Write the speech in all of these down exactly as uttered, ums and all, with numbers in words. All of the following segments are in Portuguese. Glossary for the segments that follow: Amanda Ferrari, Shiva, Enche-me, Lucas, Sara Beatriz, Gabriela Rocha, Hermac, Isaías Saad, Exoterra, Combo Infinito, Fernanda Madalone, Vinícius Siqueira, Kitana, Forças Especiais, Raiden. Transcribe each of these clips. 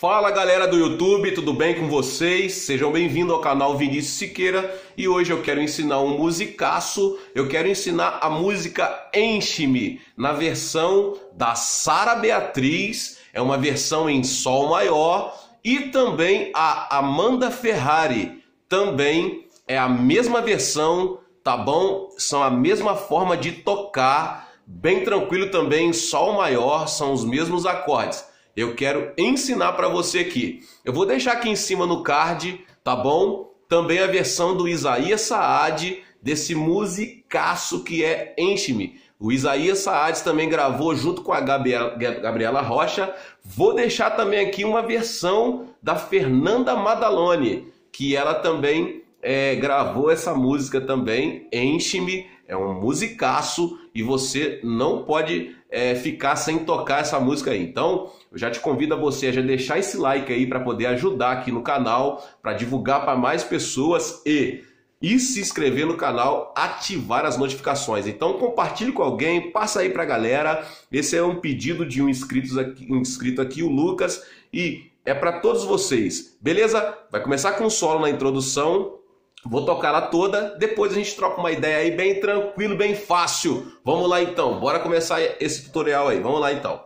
Fala galera do YouTube, tudo bem com vocês? Sejam bem-vindos ao canal Vinícius Siqueira e hoje eu quero ensinar um musicaço. Eu quero ensinar a música Enche-me na versão da Sara Beatriz, é uma versão em sol maior, e também a Amanda Ferrari, também é a mesma versão, tá bom? São a mesma forma de tocar, bem tranquilo também, em sol maior, são os mesmos acordes. Eu quero ensinar para você aqui. Eu vou deixar aqui em cima no card, tá bom? Também a versão do Isaías Saad, desse musicaço que é Enche-me. O Isaías Saad também gravou junto com a Gabriela Rocha. Vou deixar também aqui uma versão da Fernanda Madalone, que ela também é, gravou essa música também, Enche-me. É um musicaço e você não pode é, ficar sem tocar essa música aí. Então, eu já te convido a você a já deixar esse like aí para poder ajudar aqui no canal, para divulgar para mais pessoas e, e se inscrever no canal, ativar as notificações. Então, compartilhe com alguém, passa aí para a galera. Esse é um pedido de um inscrito aqui, um inscrito aqui, o Lucas, e é para todos vocês. Beleza? Vai começar com o solo na introdução. Vou tocar ela toda, depois a gente troca uma ideia aí bem tranquilo, bem fácil. Vamos lá então, bora começar esse tutorial aí, vamos lá então.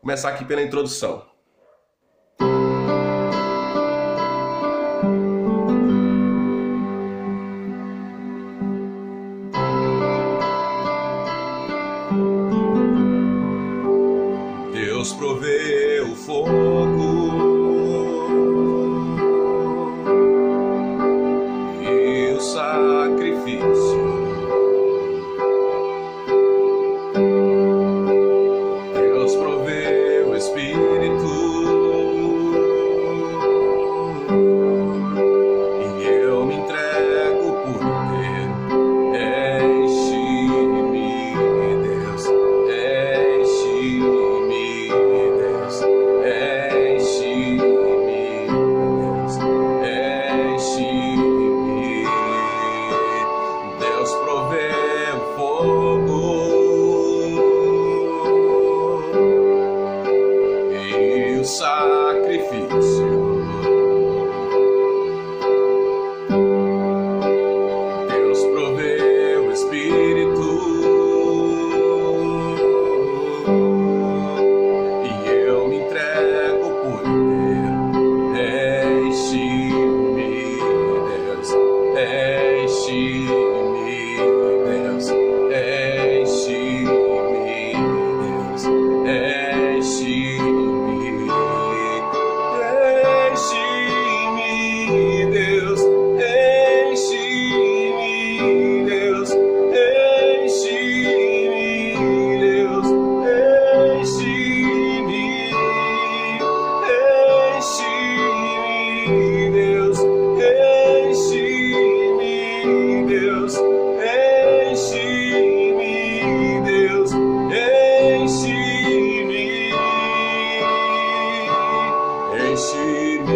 Começar aqui pela introdução. Deus provê o fogo, sacrifício. Deus provê o Espírito e eu me entrego por ter. Enche-me, Deus, enche-me, Deus, enche-me, Deus,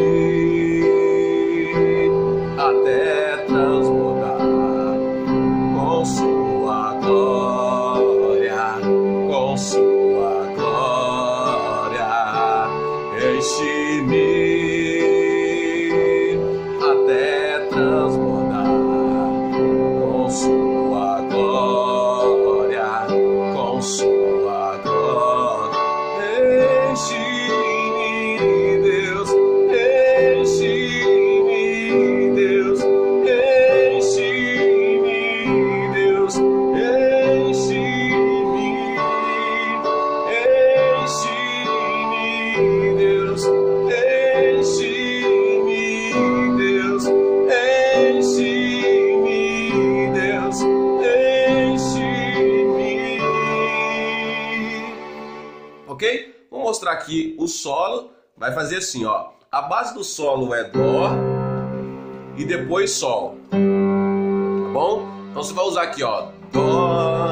enche-me. Enche-me até transbordar com sua glória, com sua glória. Enche-me, Deus, enche-me, Deus, enche-me, Deus, enche-me, enche-me. Ok? Vou mostrar aqui o solo. Vai fazer assim, ó. A base do solo é dó e depois sol. Tá bom? Então você vai usar aqui, ó, dó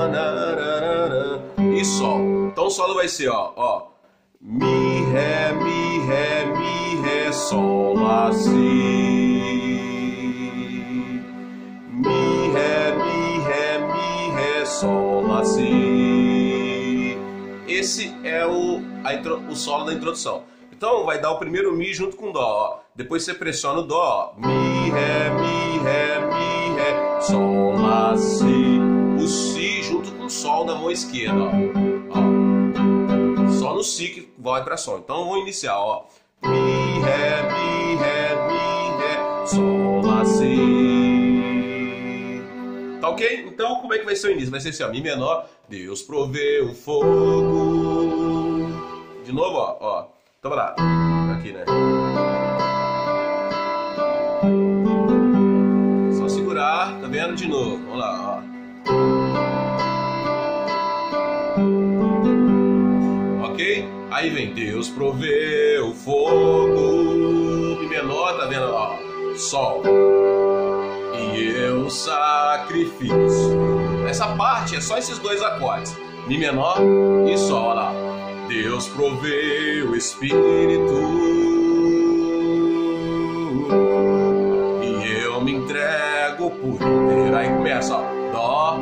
e sol. Então o solo vai ser, ó, ó, mi, ré, mi, ré, mi, ré, sol, lá, si. Mi, ré, mi, ré, mi, ré, sol, lá, si. Esse é o, a intro, o solo da introdução. então vai dar o primeiro Mi junto com Dó, ó. Depois você pressiona o Dó, ó. Mi, Ré, Mi, Ré, Mi, Ré, Sol, Lá, Si. O Si junto com o Sol da mão esquerda, ó. Ó. Só no Si que vai pra Sol. Então eu vou iniciar, ó. Mi, Ré, Mi, Ré, Mi, Ré, Sol, Lá, Si. Tá ok? Então como é que vai ser o início? Vai ser assim, ó, Mi menor, Deus proveu o fogo. De novo, ó, ó. Então vai lá. Aqui, né? Só segurar, tá vendo? De novo, vamos lá, ó. Ok? Aí vem, Deus proveu o fogo. Mi menor, tá vendo? Ó, Sol. E eu sacrifício. Essa parte é só esses dois acordes, Mi menor e Sol, olha lá. Deus proveu o Espírito e eu me entrego por inteiro. Aí começa, ó, Dó,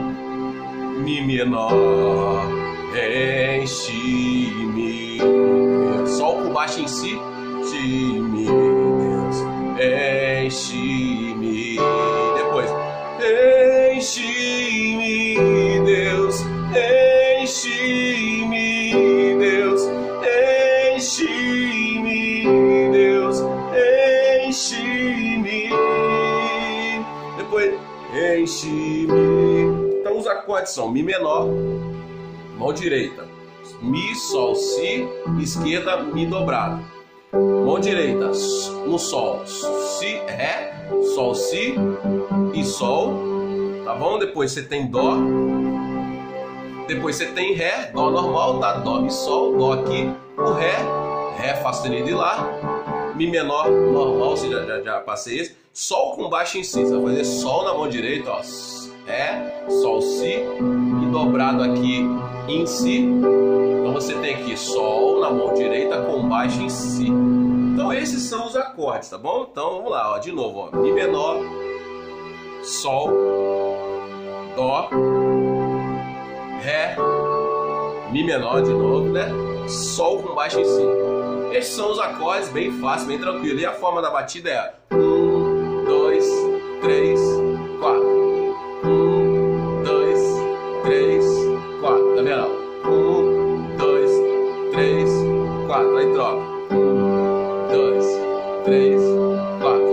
Mi menor, enche-me. Sol por baixo em si, enche-me, Deus, enche-me. Depois, enche-me, Deus, enche-me, Deus, enche-me, Deus, enche-me. Depois, enche-me. Então os acordes são Mi menor, mão direita, Mi, Sol, Si, esquerda, Mi dobrado. Mão direita, no Sol, Si, Ré, Sol, Si e Sol, tá bom? Depois você tem Dó, depois você tem Ré, Dó normal, tá? Dó e Sol, Dó aqui, o Ré, Ré, Fá sustenido e Lá, Mi menor, normal, você já, já, já passei esse, Sol com baixo em Si, você vai fazer Sol na mão direita, ó, Ré, Sol, Si e dobrado aqui em Si, então você tem aqui Sol na mão direita com baixo em Si. Então esses são os acordes, tá bom? Então vamos lá, ó, de novo, ó, Mi menor, Sol, Dó, Ré, Mi menor de novo, né? Sol com baixo em Si. Esses são os acordes, bem fácil, bem tranquilo. E a forma da batida é um, dois, três, quatro. Um, dois, três, quatro. Tá vendo? Um, dois, três, quatro. Aí troca. um, dois, três, quatro.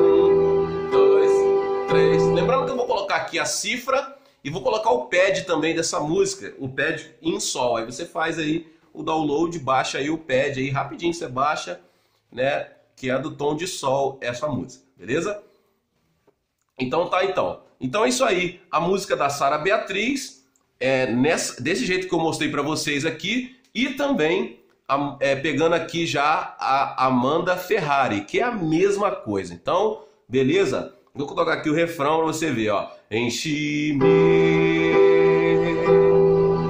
um, dois, três. Lembrando que eu vou colocar aqui a cifra e vou colocar o pad também dessa música, o pad em Sol. Aí você faz aí o download, baixa aí o pad aí rapidinho, você baixa, né, que é do tom de Sol essa música, beleza? Então tá, então. Então é isso aí, a música da Sara Beatriz, é nessa, desse jeito que eu mostrei para vocês aqui, e também a, é, pegando aqui já a Amanda Ferrari, que é a mesma coisa. Então, beleza? Vou colocar aqui o refrão para você ver, ó. Enche-me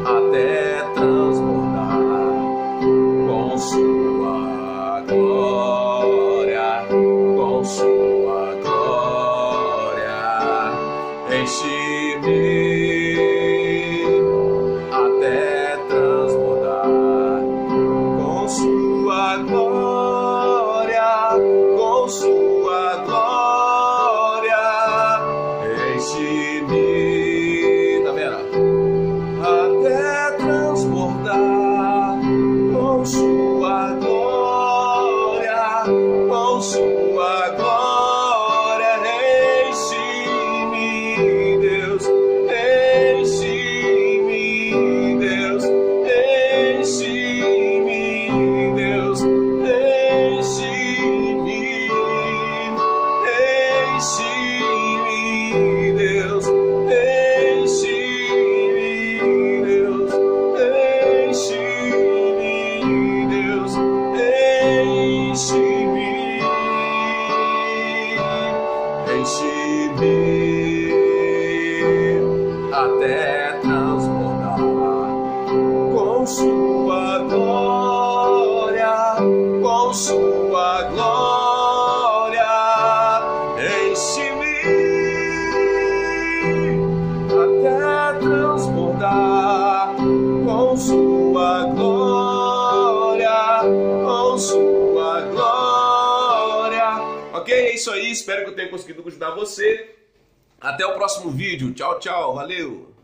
até transbordar com sua glória, com sua glória. Enche-me até transbordar com sua glória, com sua glória. Enche-me até transbordar com sua glória, com sua ok? É isso aí, espero que eu tenha conseguido ajudar você. Até o próximo vídeo. Tchau, tchau. Valeu!